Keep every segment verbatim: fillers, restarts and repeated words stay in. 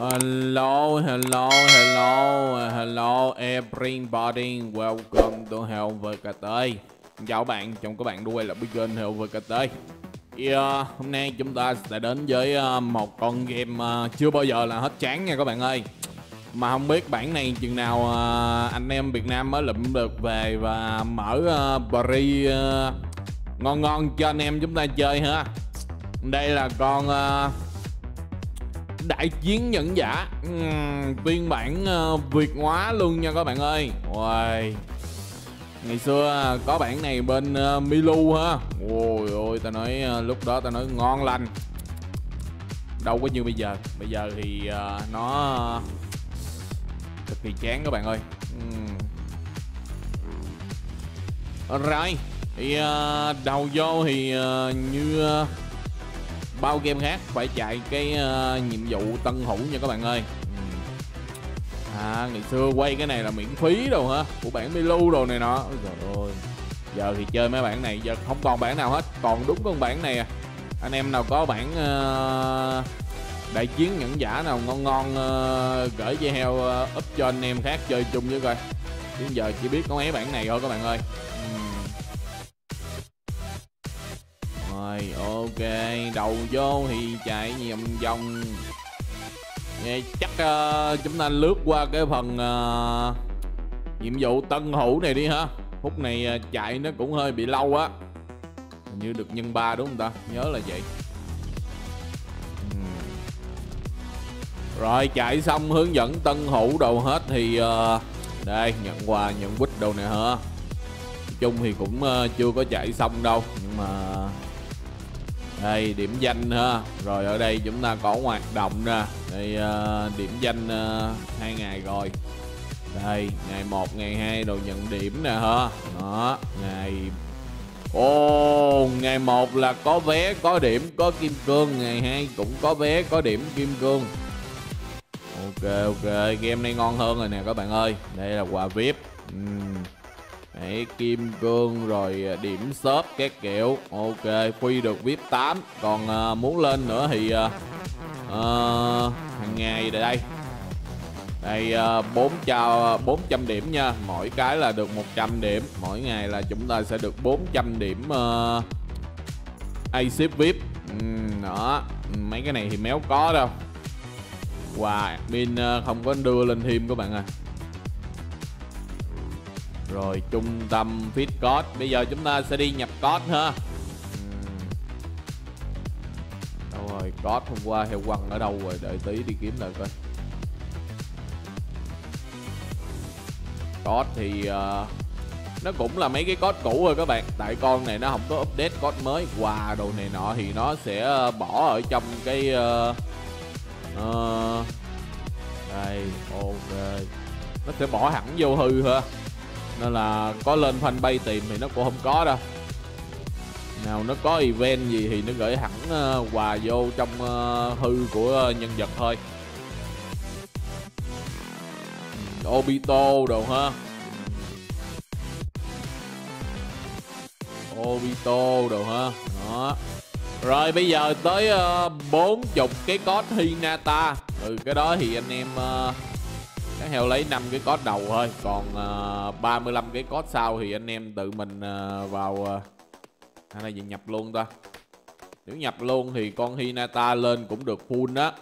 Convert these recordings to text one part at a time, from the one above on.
Hello, hello, hello, hello everybody, welcome to hát lờ vê ca tê. Chào bạn, chào các bạn đã quay lại với kênh hát lờ vê ca tê. Yeah, hôm nay chúng ta sẽ đến với một con game chưa bao giờ là hết chán nha các bạn ơi. Mà không biết bản này chừng nào anh em Việt Nam mới lụm được về và mở Paris ngon ngon cho anh em chúng ta chơi ha. Đây là con Đại Chiến Nhẫn Giả, uhm, phiên bản uh, Việt hóa luôn nha các bạn ơi. Wow. Ngày xưa có bản này bên uh, Milu ha. Ôi ôi, ta nói uh, lúc đó ta nói ngon lành. Đâu có như bây giờ. Bây giờ thì uh, nó uh, cực kỳ chán các bạn ơi. uhm. Rồi thì uh, đầu vô thì uh, như uh, bao game khác phải chạy cái uh, nhiệm vụ tân hữu nha các bạn ơi. ừ. À, ngày xưa quay cái này là miễn phí đồ hả, của bản Milu đồ này nọ. Trời ơi, giờ thì chơi mấy bản này giờ không còn bản nào hết, còn đúng con bản này à. Anh em nào có bản uh, Đại Chiến Nhẫn Giả nào ngon ngon uh, gửi dây heo uh, up cho anh em khác chơi chung với coi, đến giờ chỉ biết có mấy bản này thôi các bạn ơi. Ok, đầu vô thì chạy nhiều vòng. Vậy chắc uh, chúng ta lướt qua cái phần uh, nhiệm vụ tân hữu này đi ha. Phút này uh, chạy nó cũng hơi bị lâu á. Hình như được nhân ba đúng không ta? Nhớ là vậy. uhm. Rồi chạy xong hướng dẫn tân hữu đầu hết thì uh, đây, nhận quà, nhận quýt đồ này hả. Nói chung thì cũng uh, chưa có chạy xong đâu, nhưng mà đây điểm danh ha. Rồi ở đây chúng ta có hoạt động nè. Đây uh, điểm danh hai uh, ngày rồi. Đây ngày một, ngày hai đồ nhận điểm nè ha. Đó, ngày Ô oh, ngày một là có vé, có điểm, có kim cương, ngày hai cũng có vé, có điểm, kim cương. Ok ok, game này ngon hơn rồi nè các bạn ơi. Đây là quà vi ai pi. Uhm. Đấy, kim cương rồi điểm shop các kiểu. Ok, Phi được vi ai pi tám. Còn à, muốn lên nữa thì à, à, hàng ngày đây đây đây à, bốn trăm điểm nha. Mỗi cái là được một trăm điểm. Mỗi ngày là chúng ta sẽ được bốn trăm điểm à, a ship vi ai pi. ừ, Đó, mấy cái này thì méo có đâu. Wow, admin không có đưa lên thêm các bạn ơi. Rồi trung tâm feed code. Bây giờ chúng ta sẽ đi nhập code ha. Đâu rồi, code hôm qua heo quăng ở đâu rồi, đợi tí đi kiếm lại coi. Code thì uh, nó cũng là mấy cái code cũ rồi các bạn. Tại con này nó không có update code mới. Quà wow, đồ này nọ thì nó sẽ bỏ ở trong cái uh, uh, đây, ok. Nó sẽ bỏ hẳn vô hư ha. Nên là có lên fanpage tìm thì nó cũng không có đâu. Nào nó có event gì thì nó gửi hẳn uh, quà vô trong uh, hư của uh, nhân vật thôi. Obito đồ ha. Obito đồ ha. Đó. Rồi bây giờ tới uh, bốn mươi cái code Hinata. Từ cái đó thì anh em... Uh, các heo lấy năm cái code đầu thôi, còn uh, ba mươi lăm cái code sau thì anh em tự mình uh, vào uh, hay là gì nhập luôn ta. Nếu nhập luôn thì con Hinata lên cũng được full đó.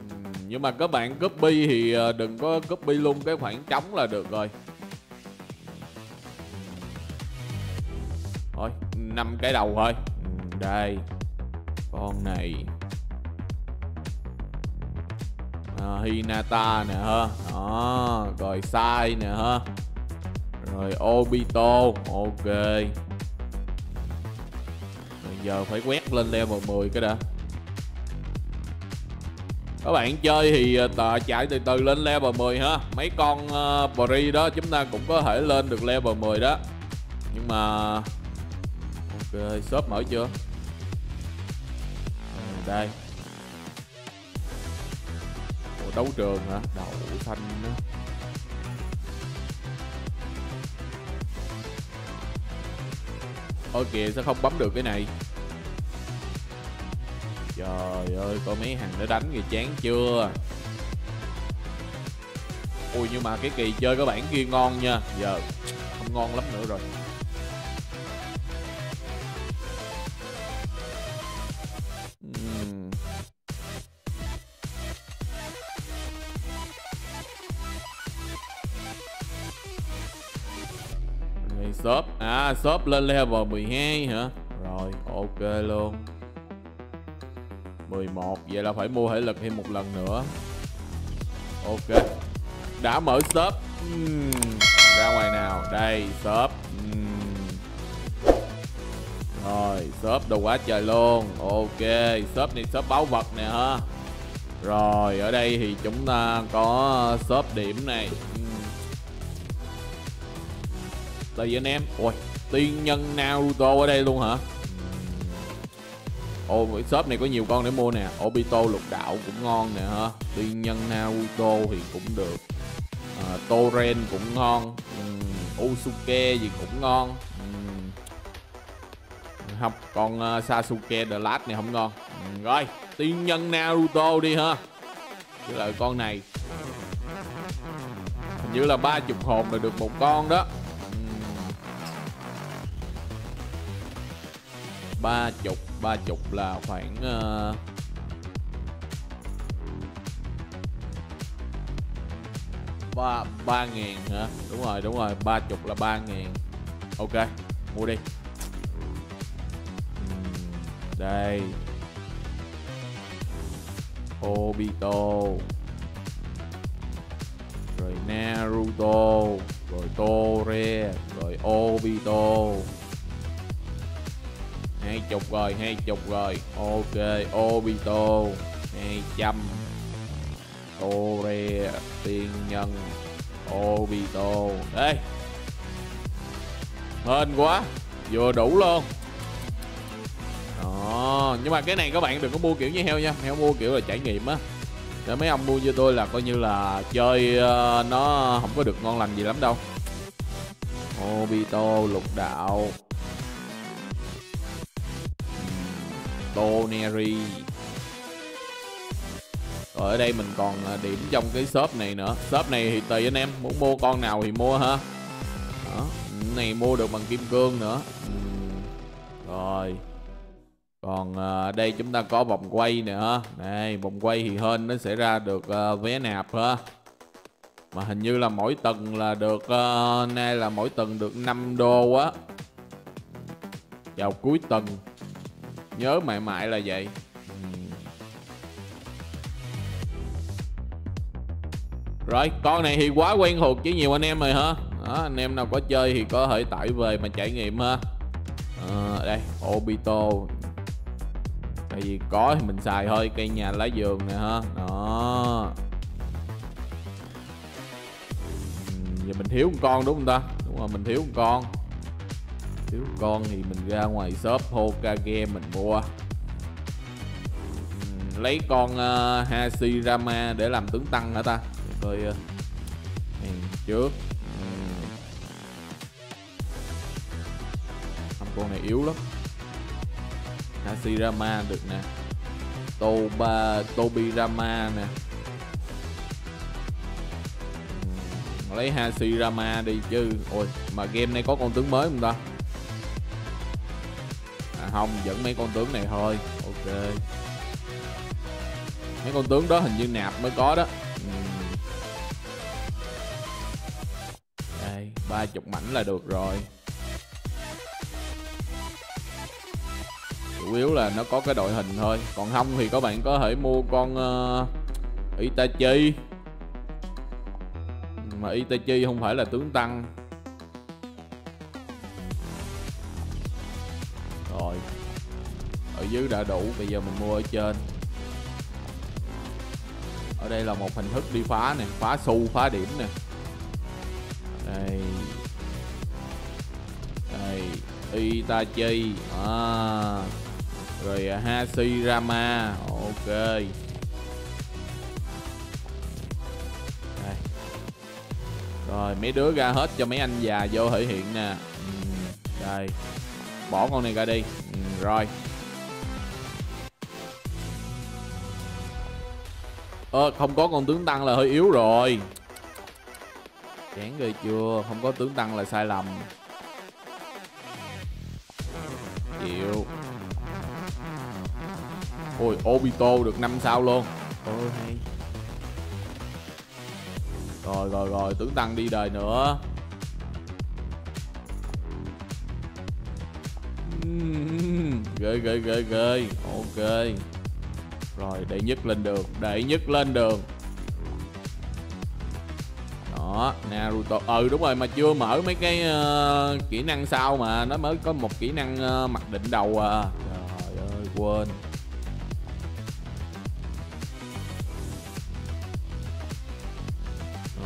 uhm, Nhưng mà các bạn copy thì uh, đừng có copy luôn cái khoảng trống là được rồi. Thôi năm cái đầu thôi. uhm, Đây con này Uh, Hinata nè ha. Đó, rồi Sai nè ha. Rồi Obito. Ok. Bây giờ phải quét lên level mười cái đã. Các bạn chơi thì tọa chạy từ từ lên level mười ha. Mấy con uh, Bri đó chúng ta cũng có thể lên được level mười đó. Nhưng mà ok, shop mở chưa? À, đây đấu trường hả? Đậu xanh đó. Ôi kìa, sao không bấm được cái này? Trời ơi, có mấy thằng để đánh kìa, chán chưa. Ui, nhưng mà cái kỳ chơi cái bản kia ngon nha. Giờ không ngon lắm nữa rồi. uhm. Ngày shop. À, shop lên level mười hai hả? Rồi, ok luôn. Mười một, vậy là phải mua thể lực thêm một lần nữa. Ok, đã mở shop. uhm. Ra ngoài nào, đây shop. uhm. Rồi shop đồ quá trời luôn. Ok, shop này shop báu vật nè ha. Rồi ở đây thì chúng ta có shop điểm này. uhm. Tại vì anh em, ôi tiên nhân Naruto ở đây luôn hả? Ồ, shop này có nhiều con để mua nè. Obito lục đạo cũng ngon nè ha. Tiên nhân Naruto thì cũng được. à, Toren cũng ngon. uhm, Usuke gì cũng ngon. uhm. Không, còn uh, Sasuke The Last này không ngon. uhm, Rồi, tiên nhân Naruto đi ha. Với lại con này hình như là ba chục hồn là được một con đó. Ba chục, ba chục là khoảng uh... ba, ba ngàn hả? Đúng rồi, đúng rồi, ba chục là ba ngàn. Ok, mua đi. uhm, Đây Obito, rồi Naruto, rồi Tore, rồi Obito. Hai chục rồi, hai chục rồi. Ok, Obito hai trăm, Tore, tiên nhân Obito. Ê, hên quá, vừa đủ luôn đó. Nhưng mà cái này các bạn đừng có mua kiểu như heo nha. Heo mua kiểu là trải nghiệm á. Để mấy ông mua như tôi là coi như là chơi nó không có được ngon lành gì lắm đâu. Obito lục đạo, Boneri. Rồi ở đây mình còn điểm trong cái shop này nữa. Shop này thì tùy anh em muốn mua con nào thì mua ha. Đó, này mua được bằng kim cương nữa. ừ. Rồi, còn uh, đây chúng ta có vòng quay nè ha. Đây, vòng quay thì hên nó sẽ ra được uh, vé nạp ha. Mà hình như là mỗi tuần là được uh, nay là mỗi tuần được năm đô á. Vào cuối tuần nhớ mãi mãi là vậy. Rồi con này thì quá quen thuộc với nhiều anh em rồi ha. Đó, anh em nào có chơi thì có thể tải về mà trải nghiệm ha. À, đây Obito, tại vì có thì mình xài thôi. Cây nhà lá vườn nè ha. Đó, giờ mình thiếu một con đúng không ta? Đúng rồi, mình thiếu một con. Thiếu con thì mình ra ngoài shop Hokage mình mua. uhm, Lấy con uh, Hashirama để làm tướng tăng hả ta? Coi uh, trước. uhm. Con này yếu lắm. Hashirama được nè. Toba, Tobirama nè. uhm. Lấy Hashirama đi chứ. Ôi, mà game này có con tướng mới không ta? Không, vẫn mấy con tướng này thôi. Ok, mấy con tướng đó hình như nạp mới có đó. ừ. Đây, ba mươi mảnh là được rồi. Chủ yếu là nó có cái đội hình thôi. Còn không thì các bạn có thể mua con uh, Itachi. Mà Itachi không phải là tướng tăng. Ở dưới đã đủ, bây giờ mình mua ở trên. Ở đây là một hình thức đi phá nè, phá xu, phá điểm nè. Đây, đây Itachi, à. Rồi Hashirama, ok. Đây, rồi mấy đứa ra hết cho mấy anh già vô thể hiện nè. ừ. Đây, bỏ con này ra đi. ừ, rồi Ờ, không có con tướng tăng là hơi yếu rồi. Chán ghê chưa, không có tướng tăng là sai lầm. Chịu. Ôi, Obito được năm sao luôn. Ôi hay. Rồi rồi rồi, tướng tăng đi đời nữa. Ghê ghê ghê ghê. Ok. Rồi, đệ nhất lên đường, đệ nhất lên đường. Đó, Naruto. Ừ đúng rồi, mà chưa mở mấy cái uh, kỹ năng sau mà. Nó mới có một kỹ năng uh, mặc định đầu à. Trời ơi, quên.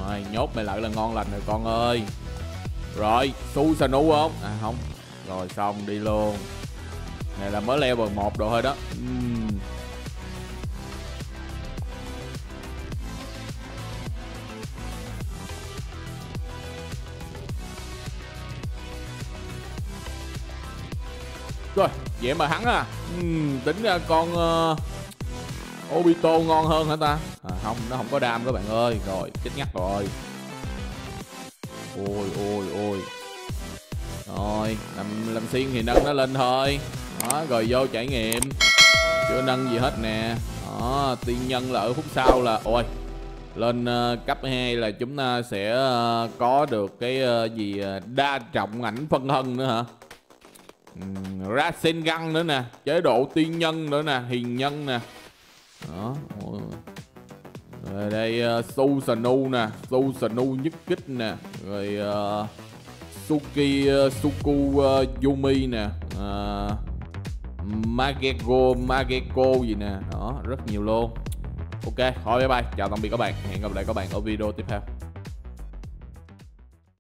Rồi, nhốt mày lại là ngon lành rồi con ơi. Rồi, Susanoo không? À không. Rồi, xong, đi luôn. Này là mới level một đồ thôi đó. uhm. Rồi, vậy mà hắn à. uhm, Tính ra con uh, Obito ngon hơn hả ta? À, không, nó không có đam các bạn ơi. Rồi, chết ngắt rồi. Ôi, ôi, ôi. Rồi, làm, làm xiên thì nâng nó lên thôi. Đó, rồi vô trải nghiệm. Chưa nâng gì hết nè. Đó, tiên nhân là ở phút sau là... Ôi, lên uh, cấp hai là chúng ta sẽ uh, có được cái uh, gì đa trọng ảnh phân thân nữa hả? Um, Rasengan nữa nè. Chế độ tiên nhân nữa nè. Hiền nhân nè. Đó. Rồi đây uh, Susanoo nè. Susanoo nhất kích nè. Rồi... Uh, Suki, uh, Suku uh, Yumi nè. uh, Magego, Mageko gì nè. Đó, rất nhiều luôn. Ok, thôi bye bye, chào tạm biệt các bạn. Hẹn gặp lại các bạn ở video tiếp theo.